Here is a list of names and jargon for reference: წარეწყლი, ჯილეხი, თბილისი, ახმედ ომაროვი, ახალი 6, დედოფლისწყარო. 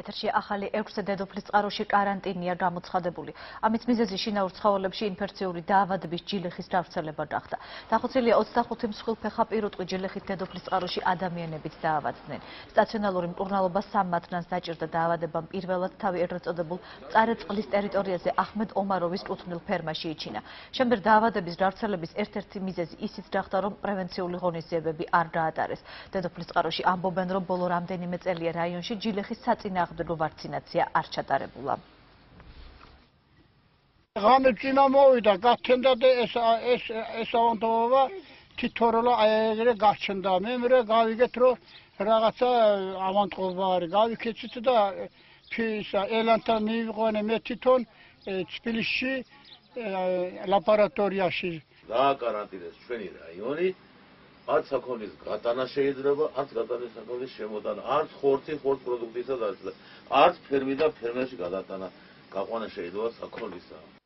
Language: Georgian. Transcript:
ეთერში ახალი 6 დედოფლისწყაროში კარანტინია გამოცხადებული. ამის მიზეზი შინაურ ცხოველებში ინფექციური დაავადების ჯილეხის გავრცელება გახდა. Დახოცილია 25 მსხვილფეხა პირუტყვი ჯილეხით დედოფლისწყაროში ადამიანებით დაავადდნენ. სტაციონარული მკურნალობა 3 მათგანს დაჭირდა დაავადებამ პირველად თავი ერთ წოდებულ წარეწყლის ტერიტორიაზე ახმედ ომაროვის კუთვნილ ფერმაში იჩინა. Შემდეგ დაავადების გავრცელების ერთ-ერთი მიზეზი ისიც გახდა, რომ პრევენციული ღონისძიებები არ გაატარეს. დედოფლისწყაროში ამბობენ, რომ ბოლო რამდენიმე წელია რაიონში ჯილეხის საწინააღმდეგო ვაქცინაცია არ ჩატარებულა. ღამეწინა მოვიდა, გაჩნდა ეს ავადობა, თითოეულა აერე გაჩნდა. მე მერე გავიგეთ, რომ რაღაცა ავადობა არის. გავიქეცით და ფისა ელანთან მივიყვანე მე თვითონ თბილისში ლაბორატორიაში დააკარანტინეს ჩვენი რაიონი არც საქონლის გატანა შეიძლება არც გატანის საქონლის შემოტანა არც ხორცის პროდუქტისა და არც ფერმიდან ფერმაში გადატანა გაყვანა შეიძლება საქონლისა